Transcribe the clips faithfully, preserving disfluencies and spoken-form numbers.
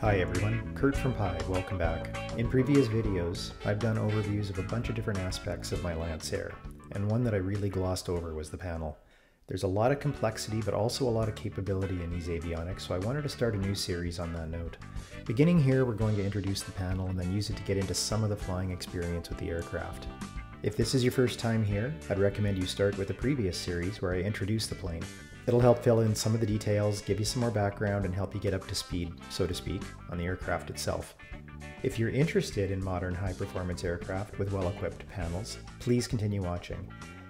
Hi everyone, Kurt from Pi, welcome back. In previous videos, I've done overviews of a bunch of different aspects of my Lancair, and one that I really glossed over was the panel. There's a lot of complexity, but also a lot of capability in these avionics, so I wanted to start a new series on that note. Beginning here, we're going to introduce the panel and then use it to get into some of the flying experience with the aircraft. If this is your first time here, I'd recommend you start with the previous series where I introduce the plane. It'll help fill in some of the details, give you some more background, and help you get up to speed, so to speak, on the aircraft itself. If you're interested in modern high-performance aircraft with well-equipped panels, please continue watching.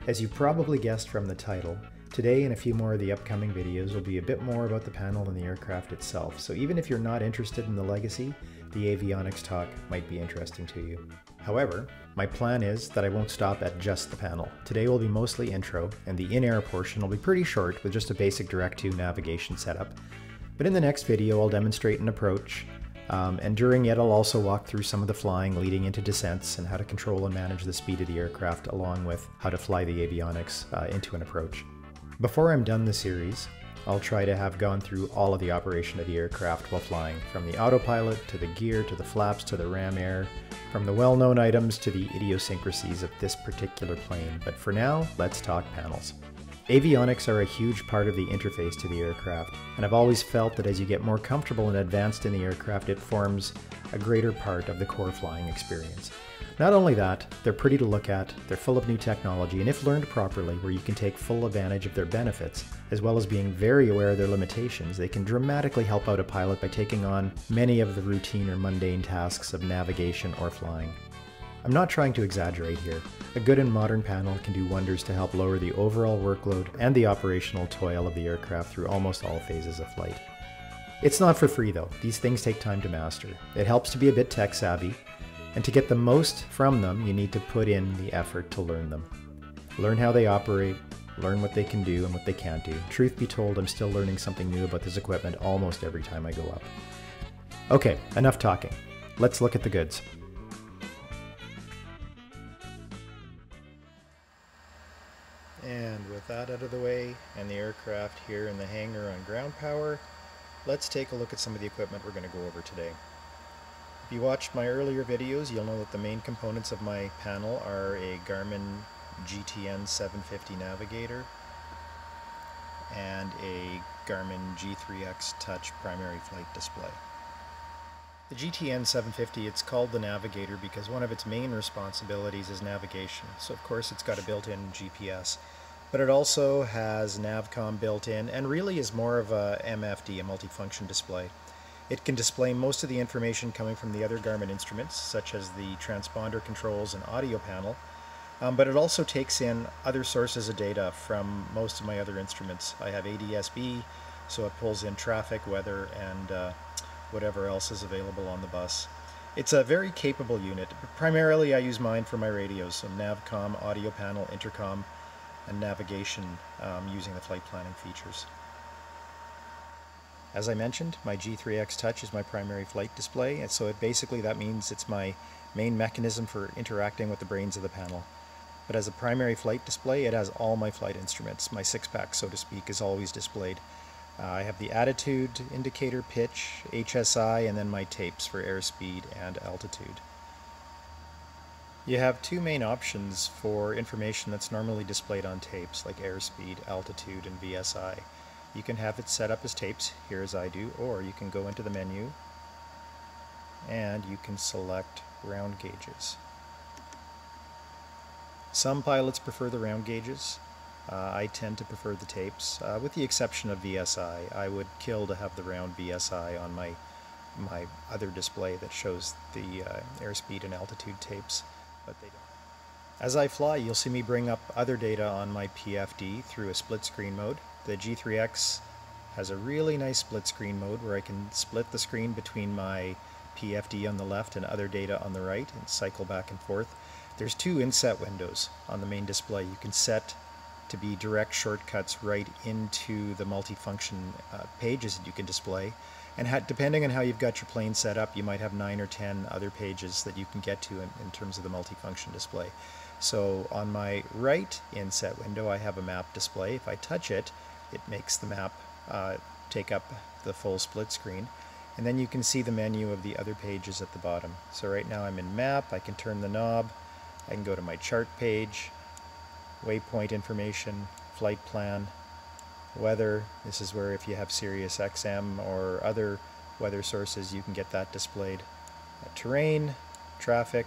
As you probably guessed from the title, today and a few more of the upcoming videos will be a bit more about the panel than the aircraft itself, so even if you're not interested in the Legacy, the avionics talk might be interesting to you. However, my plan is that I won't stop at just the panel. Today will be mostly intro, and the in-air portion will be pretty short with just a basic direct to navigation setup. But in the next video I'll demonstrate an approach, um, and during it I'll also walk through some of the flying leading into descents and how to control and manage the speed of the aircraft, along with how to fly the avionics uh, into an approach. Before I'm done the series, I'll try to have gone through all of the operation of the aircraft while flying, from the autopilot, to the gear, to the flaps, to the ram air, from the well-known items to the idiosyncrasies of this particular plane. But for now, let's talk panels. Avionics are a huge part of the interface to the aircraft, and I've always felt that as you get more comfortable and advanced in the aircraft, it forms a greater part of the core flying experience. Not only that, they're pretty to look at, they're full of new technology, and if learned properly, where you can take full advantage of their benefits, as well as being very aware of their limitations, they can dramatically help out a pilot by taking on many of the routine or mundane tasks of navigation or flying. I'm not trying to exaggerate here. A good and modern panel can do wonders to help lower the overall workload and the operational toil of the aircraft through almost all phases of flight. It's not for free though. These things take time to master. It helps to be a bit tech savvy, and to get the most from them, you need to put in the effort to learn them. Learn how they operate, learn what they can do and what they can't do. Truth be told, I'm still learning something new about this equipment almost every time I go up. Okay, enough talking. Let's look at the goods. And with that out of the way, and the aircraft here in the hangar on ground power, let's take a look at some of the equipment we're going to go over today. If you watched my earlier videos, you'll know that the main components of my panel are a Garmin G T N seven fifty Navigator and a Garmin G three X Touch primary flight display. The G T N seven fifty, it's called the Navigator because one of its main responsibilities is navigation, so of course it's got a built-in G P S. But it also has Navcom built in and really is more of a M F D, a multifunction display. It can display most of the information coming from the other Garmin instruments, such as the transponder controls and audio panel, um, but it also takes in other sources of data from most of my other instruments. I have A D S B, so it pulls in traffic, weather, and uh, whatever else is available on the bus. It's a very capable unit. Primarily I use mine for my radios, so Navcom, audio panel, intercom, and navigation um, using the flight planning features. As I mentioned, my G three X Touch is my primary flight display, and so it basically that means it's my main mechanism for interacting with the brains of the panel. But as a primary flight display, it has all my flight instruments. My six-pack, so to speak, is always displayed. Uh, I have the attitude indicator, pitch, H S I, and then my tapes for airspeed and altitude. You have two main options for information that's normally displayed on tapes, like airspeed, altitude, and V S I. You can have it set up as tapes, here as I do, or you can go into the menu and you can select round gauges. Some pilots prefer the round gauges. Uh, I tend to prefer the tapes, uh, with the exception of V S I. I would kill to have the round V S I on my, my other display that shows the uh, airspeed and altitude tapes, but they don't. As I fly, you'll see me bring up other data on my P F D through a split screen mode. The G three X has a really nice split screen mode where I can split the screen between my P F D on the left and other data on the right and cycle back and forth. There's two inset windows on the main display. You can set to be direct shortcuts right into the multifunction uh, pages that you can display. And ha depending on how you've got your plane set up, you might have nine or ten other pages that you can get to in, in terms of the multifunction display. So on my right inset window, I have a map display. If I touch it, it makes the map uh, take up the full split screen. And then you can see the menu of the other pages at the bottom. So right now I'm in map, I can turn the knob, I can go to my chart page, waypoint information, flight plan, weather. This is where if you have Sirius X M or other weather sources you can get that displayed. Terrain, traffic,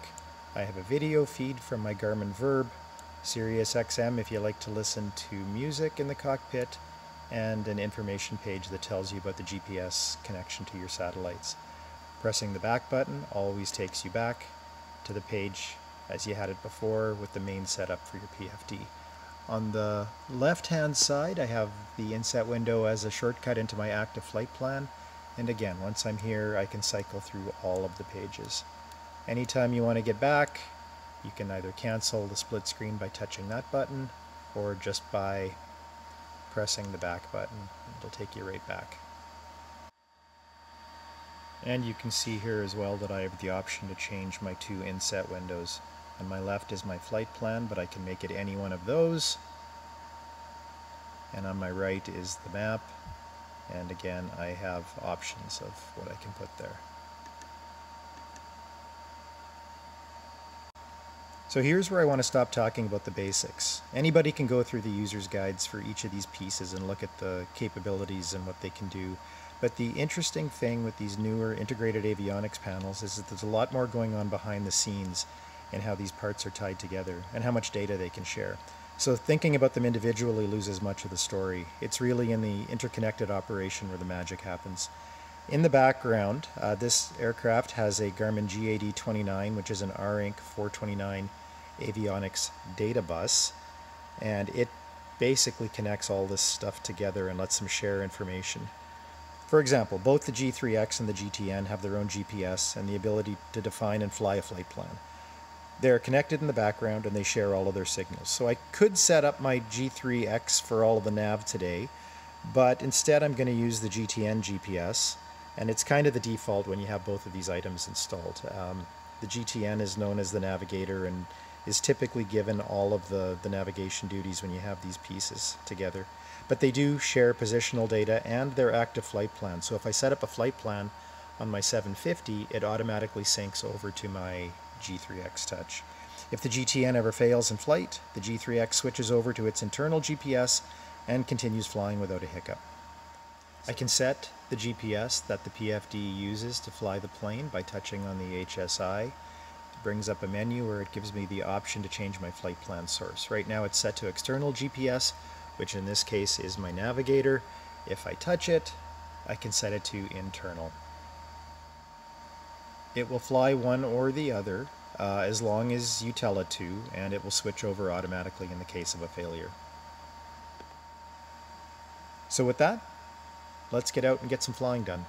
I have a video feed from my Garmin Verb, Sirius X M if you like to listen to music in the cockpit, and an information page that tells you about the G P S connection to your satellites. Pressing the back button always takes you back to the page as you had it before with the main setup for your P F D. On the left-hand side, I have the inset window as a shortcut into my active flight plan. And again, once I'm here, I can cycle through all of the pages. Anytime you want to get back, you can either cancel the split screen by touching that button or just by pressing the back button. It'll take you right back. And you can see here as well that I have the option to change my two inset windows. On my left is my flight plan, but I can make it any one of those. And on my right is the map. And again, I have options of what I can put there. So here's where I want to stop talking about the basics. Anybody can go through the user's guides for each of these pieces and look at the capabilities and what they can do. But the interesting thing with these newer integrated avionics panels is that there's a lot more going on behind the scenes in how these parts are tied together and how much data they can share. So thinking about them individually loses much of the story. It's really in the interconnected operation where the magic happens. In the background, uh, this aircraft has a Garmin G A D twenty-nine, which is an Arinc four twenty-nine avionics data bus, and it basically connects all this stuff together and lets them share information. For example, both the G three X and the G T N have their own G P S and the ability to define and fly a flight plan. They're connected in the background and they share all of their signals. So I could set up my G three X for all of the nav today, but instead I'm going to use the G T N G P S, and it's kind of the default when you have both of these items installed. Um, the G T N is known as the navigator and is typically given all of the, the navigation duties when you have these pieces together. But they do share positional data and their active flight plan. So if I set up a flight plan on my seven fifty, it automatically syncs over to my G three X Touch. If the G T N ever fails in flight, the G three X switches over to its internal G P S and continues flying without a hiccup. I can set the G P S that the P F D uses to fly the plane by touching on the H S I. It brings up a menu where it gives me the option to change my flight plan source. Right now it's set to external G P S, which in this case is my navigator. If I touch it, I can set it to internal. It will fly one or the other uh, as long as you tell it to, and it will switch over automatically in the case of a failure. So with that, let's get out and get some flying done.